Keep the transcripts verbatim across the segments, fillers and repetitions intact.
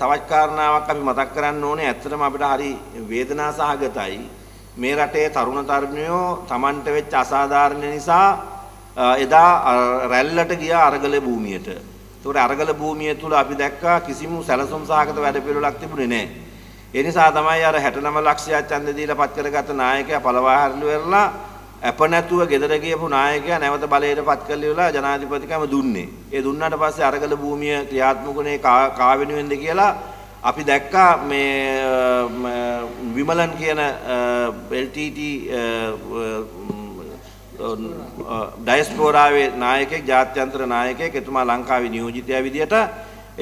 තවත් කාරණාවක් අපි මතක් කරන්න ඕනේ. ඇත්තටම අපිට හරි වේදනාව සහගතයි මේ රටේ තරුණ තරුණියෝ Tamanට වෙච්ච අසාධාරණ නිසා එදා රැල්ලට ගියා අරගල භූමියට. ඒතකොට අරගල භූමිය තුල අපි දැක්කා කිසිම සැලසුම් සහගත වැඩ පිළිවෙලක් තිබුණේ නැහැ. ඒ නිසා තමයි අර හැට නව ලක්ෂයක් ඡන්ද දීලා පත් කරගත්ත නායකයා පළවා හැරලු වෙරලා අප නැතුව ගෙදර ගියපු නායකයා නැවත බලයට පත් කළේලා ජනාධිපතිකම දුන්නේ. ඒ දුන්නාට පස්සේ අරගල භූමිය ක්‍රියාත්මකුනේ කා වෙනුවෙන්ද කියලා අපි දැක්කා මේ විමලන් කියන එල් ටී ටී ඩයස්පෝරාවේ නායකයෙක් ජාත්‍යන්තර නායකයෙක් එතුමා ලංකාවේ නියෝජිතයා විදියට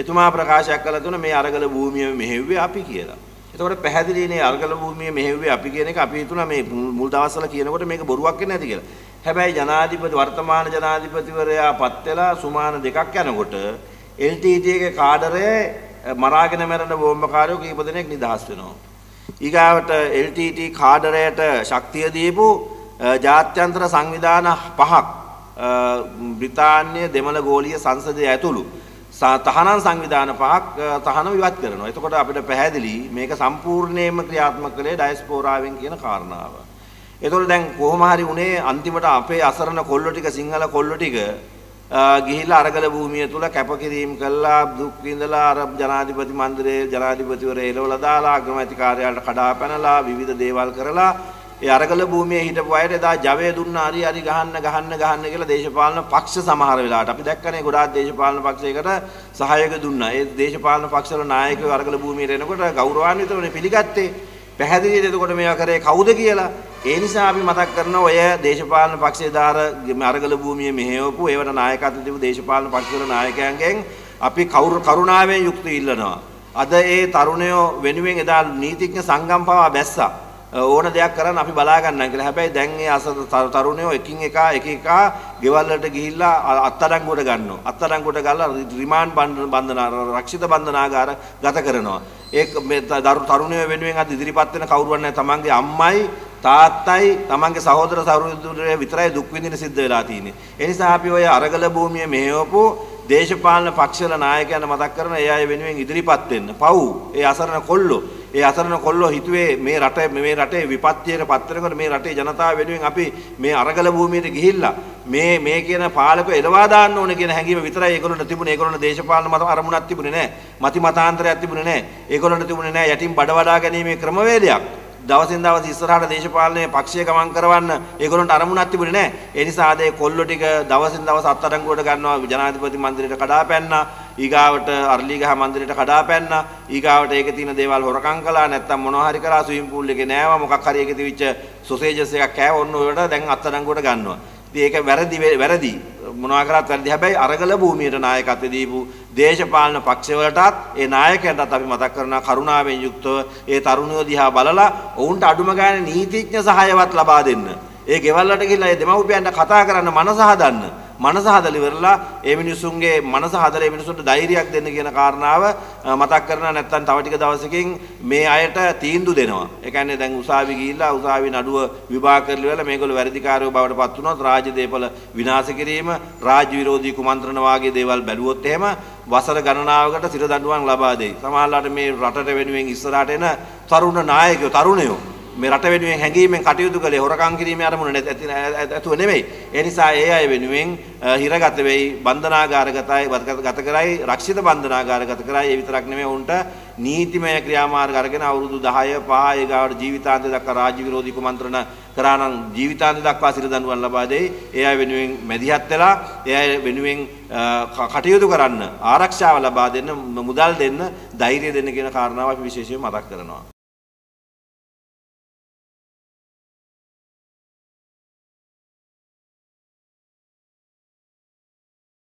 එතුමා ප්‍රකාශයක් කළා තුන මේ අරගල භූමිය මෙහෙව්වේ අපි කියලා. ඒතකොට පැහැදිලිනේ අරගල භූමියේ මෙහෙව්වේ අපි කියන එක අපි හිතනවා මේ මුල් දවස්වල කියනකොට මේක බොරුවක් වෙන්නේ නැති කියලා. හැබැයි ජනාධිපති වර්තමාන ජනාධිපතිවරයා පත් වෙලා සුමාන දෙකක් යනකොට එල් ටී ටී එකේ කාඩරයේ මරාගෙන මැරෙන බෝම්බකාරයෝ කීප දෙනෙක් නිදහස් වෙනවා. ඊගාවට එල් ටී ටී කාඩරයට ශක්තිය දීපු ජාත්‍යන්තර සංවිධාන පහක් බ්‍රිතාන්‍ය දෙමළ ගෝලීය සංසදය ඇතුළු තහනම් සංවිධාන පහක් තහනම් ඉවත් කරනවා. එතකොට අපිට පැහැදිලි මේක සම්පූර්ණයෙන්ම ක්‍රියාත්මක කළේ ඩයස්පෝරාවෙන් කියන කාරණාව. ඒතකොට දැන් කොහොම හරි උනේ අන්තිමට අපේ අසරණ කොල්ලෝ ටික සිංහල කොල්ලෝ ටික ගිහිල්ලා අරගල භූමිය තුල කැපකිරීම කළා දුක් විඳලා අර ජනාධිපති මණ්ඩලයේ ජනාධිපතිවරයා එළවලා දාලා අගමැති කාර්යාලයට කඩා පැනලා විවිධ දේවල් කරලා ඒ අරගල භූමියේ හිටපු අයට එදා ජවය දුන්නා හරි හරි ගහන්න ගහන්න ගහන්න කියලා දේශපාලන පක්ෂ සමහර වෙලාවට අපි දැක්කනේ ගොඩාක් දේශපාලන පක්ෂයකට සහායක දුන්නා. ඒ දේශපාලන පක්ෂවල නායකයෝ අරගල භූමියට එනකොට ගෞරවාන්විතවනේ පිළිගත්තේ. පැහැදිලිද එතකොට මේවා කරේ කවුද කියලා? ඒ නිසා අපි මතක් කරනවා ඔය දේශපාලන පක්ෂයේ දාර අරගල භූමියේ මෙහෙවපු ඒවට නායකත්ව දීපු දේශපාලන පක්ෂවල නායකයන්ගෙන් අපි කවුරු කරුණාවෙන් යුක්තිය ඉල්ලනවා. අද ඒ තරුණයෝ වෙනුවෙන් එදා නීතිඥ සංගම් පවා බැස්සා. ඕන දෙයක් කරන්න අපි බලා ගන්නම් කියලා. හැබැයි දැන් මේ අසත තරුණයෝ එකින් එක එක එක ගෙවල් වලට ගිහිල්ලා අත්අඩංගුවට ගන්නවා. අත්අඩංගුවට ගාලා රිමාන්ඩ් බන්ධන ආරක්ෂිත බන්ධනාගාර ගත කරනවා. ඒක මේ තරුණයෝ වෙනුවෙන් අද ඉදිරිපත් වෙන කවුරුවත් නැහැ. තමන්ගේ අම්මයි තාත්තයි තමන්ගේ සහෝදර සහෝදරිය විතරයි දුක් විඳින සිද්ධ වෙලා තියෙන්නේ. ඒ නිසා අපි ඔය අරගල භූමියේ මෙහෙවපු දේශපාලන පක්ෂවල නායකයන් මතක් කරන ඒ අය වෙනුවෙන් ඉදිරිපත් වෙන්න. පව් ඒ අසරණ කොල්ලෝ ඒ අසරණ කොල්ලෝ හිතුවේ මේ රටේ මේ රටේ විපත්තියට පත් වෙනකොට මේ රටේ ජනතාව වෙනුවෙන් අපි මේ අරගල භූමියට ගිහිල්ලා මේ මේ කියන පාලකව එළවා දාන්න ඕනේ කියන හැඟීම විතරයි ඒගොල්ලන්ට තිබුණේ. ඒගොල්ලන්ට දේශපාලන මත අරමුණක් තිබුණේ නැහැ. මති මතාන්තරයක් තිබුණේ නැහැ. ඒගොල්ලන්ට තිබුණේ නැහැ යටින් බඩ වඩා ගැනීමේ ක්‍රමවේදයක්. දවසින් දවස ඉස්සරහට දේශපාලනයේ පක්ෂය ගමන් කරවන්න ඒගොල්ලන්ට අරමුණක් තිබුණේ නැහැ. ඒ නිසා ආදේ කොල්ලෝ ටික දවසින් දවස අත්අඩංගුවට ගන්නවා ජනාධිපති මණ්ඩලයට කඩා පැන්නා. ඊගාවට අරලිගහ මණ්ඩලයට කඩා පැන්නා. ඊගාවට ඒකේ තියෙන දේවල් හොරකම් කළා නැත්තම් මොනවා හරි කරා ස්විමින් පූල් එකේ නෑවා මොකක් හරි එකේ තිබිච්ච සොසේජස් එකක් කෑවා ඔන්න ඔය වලට දැන් අත්අඩංගුවට ගන්නවා. ඉතින් ඒක වැරදි වැරදි මොනවා කරත් වැරදි. හැබැයි අරගල භූමියට නායකත්ව දීපු දේශපාලන පක්ෂවලටත් ඒ නායකයන්ටත් අපි මතක් කරනවා කරුණාවෙන් යුක්තව ඒ තරුණයෝ දිහා බලලා ඔවුන්ට අඩුම ගානේ නීතිඥ සහායවත් ලබා දෙන්න. ඒ ගෙවල් වලට ගිහිල්ලා ඒ දෙමව්පියන්ට කතා කරන්න මනස හදන්න. මනස හදලා ඉවරලා ඒ මිනිසුන්ගේ මනස හදලා ඒ මිනිසුන්ට ධෛර්යයක් දෙන්න කියන කාරණාව මතක් කරනවා. නැත්නම් තව ටික දවසකින් මේ අයට තීන්දුව දෙනවා. ඒ කියන්නේ දැන් උසාවි ගිහිල්ලා උසාවි නඩුව විභාග කරලා ඉවරලා මේගොල්ලෝ වැඩිකාරයෝ බවට පත් වුණොත් රාජ්‍ය දේපල විනාශ කිරීම, රාජ්‍ය විරෝධී කුමන්ත්‍රණ වාගේ දේවල් බැලුවොත් එහෙම වසර ගණනාවකට සිර දඬුවම් ලබා දෙයි. සමහරවිට මේ රටට වෙනුවෙන් ඉස්සරහට එන තරුණ නායකයෝ තරුණයෝ මේ රට වෙනුවෙන් හැඟීමෙන් කටයුතු කළේ හොරකම් කිරීමේ අරමුණ නැතුව නෙමෙයි. ඒ නිසා ඒ අය වෙනුවෙන් හිරගත වෙයි බන්ධනාගාරගතයි ගත කරයි රක්ෂිත බන්ධනාගාරගත කරයි. ඒ විතරක් නෙමෙයි උන්ට නීතිමය ක්‍රියාමාර්ග අරගෙන අවුරුදු දහය පහ ගාවට ජීවිතාන්තය දක්වා රාජ්‍ය විරෝධී කුමන්ත්‍රණ කරා නම් ජීවිතාන්තය දක්වා සිර දඬුවම් ලබා දෙයි. ඒ අය වෙනුවෙන් මැදිහත් වෙලා ඒ අය වෙනුවෙන් කටයුතු කරන්න ආරක්ෂාව ලබා දෙන්න මුදල් දෙන්න ධෛර්යය දෙන්න කියන කාරණාව අපි විශේෂයෙන් මතක් කරනවා.